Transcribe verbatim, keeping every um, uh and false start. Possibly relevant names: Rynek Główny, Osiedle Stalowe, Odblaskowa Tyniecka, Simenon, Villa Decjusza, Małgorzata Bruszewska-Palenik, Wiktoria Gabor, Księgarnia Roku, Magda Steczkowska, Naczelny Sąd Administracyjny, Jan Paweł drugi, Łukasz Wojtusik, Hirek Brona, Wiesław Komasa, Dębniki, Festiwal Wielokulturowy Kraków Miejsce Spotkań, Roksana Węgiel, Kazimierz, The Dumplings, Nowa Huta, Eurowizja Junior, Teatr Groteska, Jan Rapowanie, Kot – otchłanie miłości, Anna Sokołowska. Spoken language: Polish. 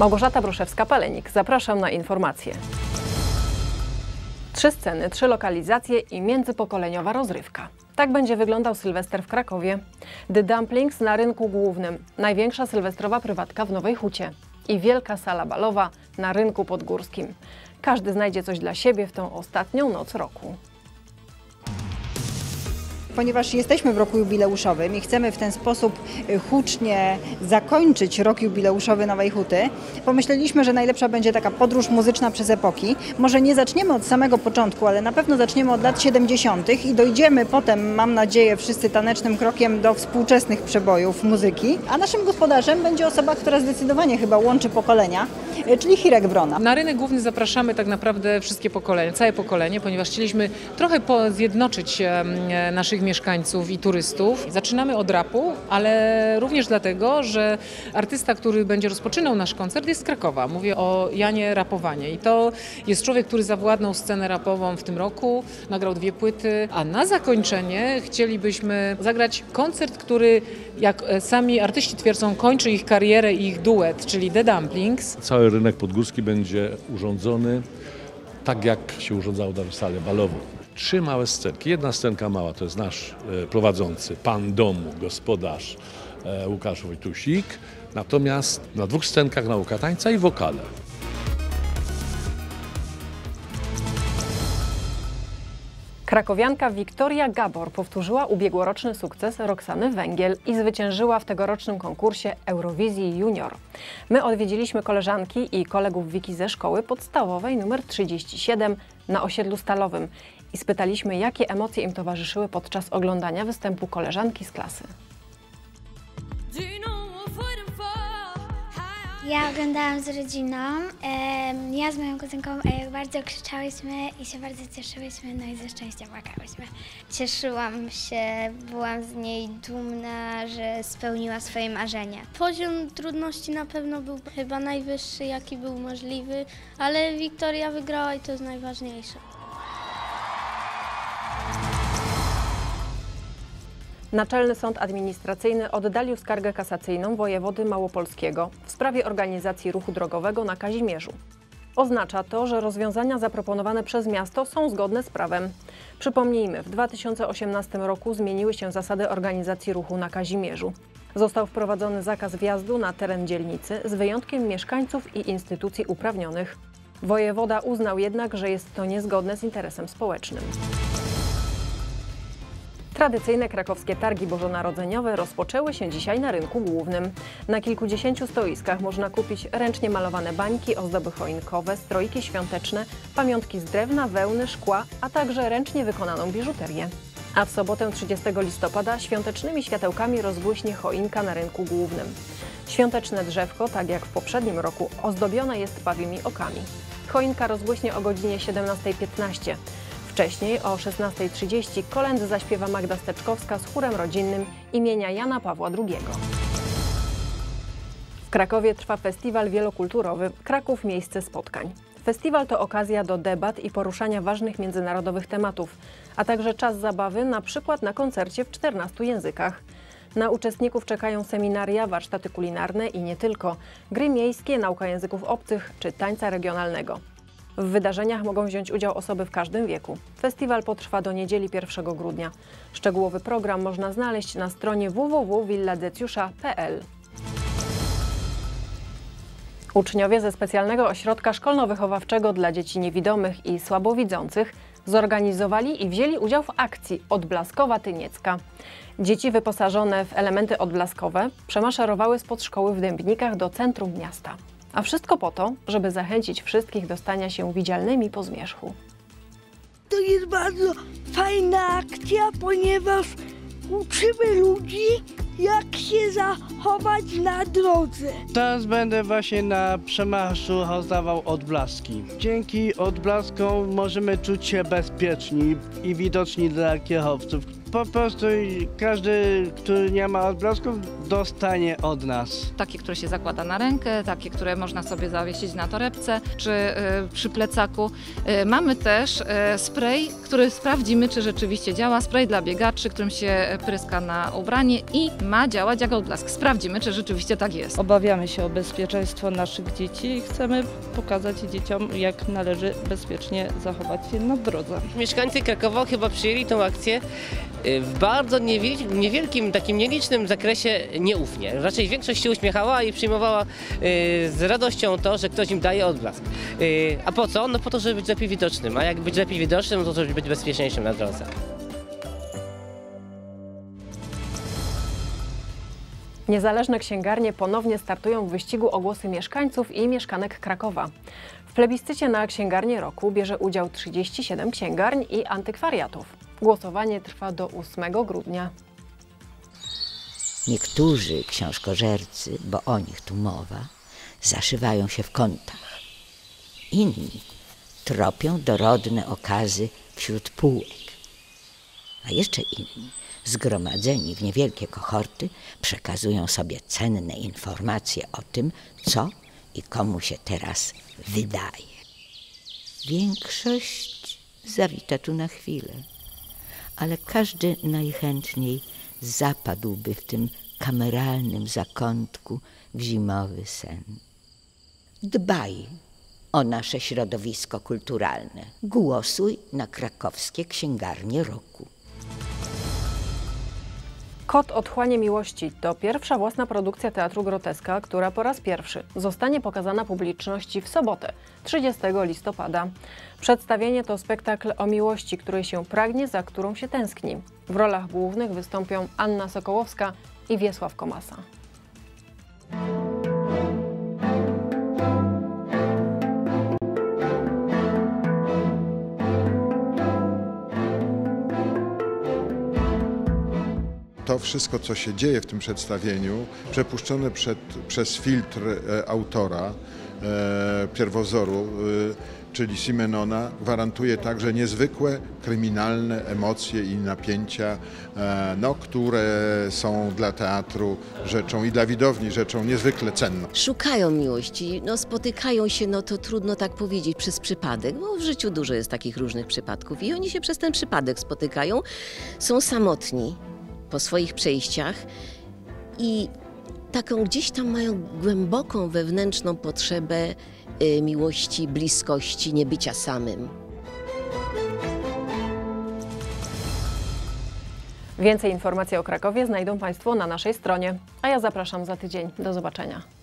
Małgorzata Bruszewska-Palenik. Zapraszam na informacje. Trzy sceny, trzy lokalizacje i międzypokoleniowa rozrywka. Tak będzie wyglądał Sylwester w Krakowie. The Dumplings na Rynku Głównym. Największa sylwestrowa prywatka w Nowej Hucie. I wielka sala balowa na Rynku Podgórskim. Każdy znajdzie coś dla siebie w tą ostatnią noc roku. Ponieważ jesteśmy w roku jubileuszowym i chcemy w ten sposób hucznie zakończyć rok jubileuszowy Nowej Huty, pomyśleliśmy, że najlepsza będzie taka podróż muzyczna przez epoki. Może nie zaczniemy od samego początku, ale na pewno zaczniemy od lat siedemdziesiątych i dojdziemy potem, mam nadzieję, wszyscy tanecznym krokiem do współczesnych przebojów muzyki. A naszym gospodarzem będzie osoba, która zdecydowanie chyba łączy pokolenia, czyli Hirek Brona. Na Rynek Główny zapraszamy tak naprawdę wszystkie pokolenia, całe pokolenie, ponieważ chcieliśmy trochę zjednoczyć naszych mieszkańców i turystów. Zaczynamy od rapu, ale również dlatego, że artysta, który będzie rozpoczynał nasz koncert, jest z Krakowa. Mówię o Janie Rapowanie i to jest człowiek, który zawładnął scenę rapową w tym roku, nagrał dwie płyty, a na zakończenie chcielibyśmy zagrać koncert, który, jak sami artyści twierdzą, kończy ich karierę i ich duet, czyli The Dumplings. Cały rynek podgórski będzie urządzony tak, jak się urządzało na salę balową. Trzy małe scenki. Jedna scenka mała to jest nasz prowadzący, pan domu, gospodarz Łukasz Wojtusik. Natomiast na dwóch scenkach nauka tańca i wokale. Krakowianka Wiktoria Gabor powtórzyła ubiegłoroczny sukces Roksany Węgiel i zwyciężyła w tegorocznym konkursie Eurowizji Junior. My odwiedziliśmy koleżanki i kolegów Wiki ze szkoły podstawowej numer trzydzieści siedem na Osiedlu Stalowym i spytaliśmy, jakie emocje im towarzyszyły podczas oglądania występu koleżanki z klasy. Ja oglądałam z rodziną, ja z moją kuzynką bardzo krzyczałyśmy i się bardzo cieszyłyśmy, no i ze szczęścia płakałyśmy. Cieszyłam się, byłam z niej dumna, że spełniła swoje marzenie. Poziom trudności na pewno był chyba najwyższy, jaki był możliwy, ale Wiktoria wygrała i to jest najważniejsze. Naczelny Sąd Administracyjny oddalił skargę kasacyjną wojewody małopolskiego w sprawie organizacji ruchu drogowego na Kazimierzu. Oznacza to, że rozwiązania zaproponowane przez miasto są zgodne z prawem. Przypomnijmy, w dwa tysiące osiemnastym roku zmieniły się zasady organizacji ruchu na Kazimierzu. Został wprowadzony zakaz wjazdu na teren dzielnicy z wyjątkiem mieszkańców i instytucji uprawnionych. Wojewoda uznał jednak, że jest to niezgodne z interesem społecznym. Tradycyjne krakowskie targi bożonarodzeniowe rozpoczęły się dzisiaj na Rynku Głównym. Na kilkudziesięciu stoiskach można kupić ręcznie malowane bańki, ozdoby choinkowe, strojki świąteczne, pamiątki z drewna, wełny, szkła, a także ręcznie wykonaną biżuterię. A w sobotę trzydziestego listopada świątecznymi światełkami rozbłyśnie choinka na Rynku Głównym. Świąteczne drzewko, tak jak w poprzednim roku, ozdobione jest pawimi okami. Choinka rozbłyśnie o godzinie siedemnastej piętnaście. Wcześniej o szesnastej trzydzieści kolędy zaśpiewa Magda Steczkowska z chórem rodzinnym imienia Jana Pawła drugiego. W Krakowie trwa Festiwal Wielokulturowy Kraków Miejsce Spotkań. Festiwal to okazja do debat i poruszania ważnych międzynarodowych tematów, a także czas zabawy, na przykład na koncercie w czternastu językach. Na uczestników czekają seminaria, warsztaty kulinarne i nie tylko, gry miejskie, nauka języków obcych czy tańca regionalnego. W wydarzeniach mogą wziąć udział osoby w każdym wieku. Festiwal potrwa do niedzieli pierwszego grudnia. Szczegółowy program można znaleźć na stronie w w w kropka villa decjusza kropka p l. Uczniowie ze specjalnego ośrodka szkolno-wychowawczego dla dzieci niewidomych i słabowidzących zorganizowali i wzięli udział w akcji Odblaskowa Tyniecka. Dzieci wyposażone w elementy odblaskowe przemaszerowały spod szkoły w Dębnikach do centrum miasta. A wszystko po to, żeby zachęcić wszystkich do stania się widzialnymi po zmierzchu. To jest bardzo fajna akcja, ponieważ uczymy ludzi, jak się zachować na drodze. Teraz będę właśnie na przemarszu rozdawał odblaski. Dzięki odblaskom możemy czuć się bezpieczni i widoczni dla kierowców. po prostu każdy, który nie ma odblasków, dostanie od nas. Takie, które się zakłada na rękę, takie, które można sobie zawiesić na torebce czy przy plecaku. Mamy też spray, który sprawdzimy, czy rzeczywiście działa. Spray dla biegaczy, którym się pryska na ubranie i ma działać jak odblask. Sprawdzimy, czy rzeczywiście tak jest. Obawiamy się o bezpieczeństwo naszych dzieci i chcemy pokazać dzieciom, jak należy bezpiecznie zachować się na drodze. Mieszkańcy Krakowa chyba przyjęli tą akcję w bardzo niewielkim, takim nielicznym zakresie nieufnie. Raczej większość się uśmiechała i przyjmowała z radością to, że ktoś im daje odblask. A po co? No po to, żeby być lepiej widocznym. A jak być lepiej widocznym, to żeby być bezpieczniejszym na drodze. Niezależne księgarnie ponownie startują w wyścigu o głosy mieszkańców i mieszkanek Krakowa. W plebiscycie na Księgarnię Roku bierze udział trzydzieści siedem księgarni i antykwariatów. Głosowanie trwa do ósmego grudnia. Niektórzy książkożercy, bo o nich tu mowa, zaszywają się w kątach. Inni tropią dorodne okazy wśród półek. A jeszcze inni, zgromadzeni w niewielkie kohorty, przekazują sobie cenne informacje o tym, co i komu się teraz wydaje. Większość zawita tu na chwilę, ale każdy najchętniej zapadłby w tym kameralnym zakątku w zimowy sen. Dbaj o nasze środowisko kulturalne. Głosuj na krakowskie Księgarnie Roku. Kot otchłanie miłości to pierwsza własna produkcja Teatru Groteska, która po raz pierwszy zostanie pokazana publiczności w sobotę, trzydziestego listopada. Przedstawienie to spektakl o miłości, której się pragnie, za którą się tęskni. W rolach głównych wystąpią Anna Sokołowska i Wiesław Komasa. To wszystko, co się dzieje w tym przedstawieniu, przepuszczone przed, przez filtr e, autora, e, pierwowzoru, e, czyli Simenona, gwarantuje także niezwykłe kryminalne emocje i napięcia, e, no, które są dla teatru rzeczą i dla widowni rzeczą niezwykle cenną. Szukają miłości, no, spotykają się, no to trudno tak powiedzieć, przez przypadek, bo w życiu dużo jest takich różnych przypadków i oni się przez ten przypadek spotykają, są samotni po swoich przejściach i taką gdzieś tam mają głęboką wewnętrzną potrzebę miłości, bliskości, niebycia samym. Więcej informacji o Krakowie znajdą Państwo na naszej stronie, a ja zapraszam za tydzień. Do zobaczenia.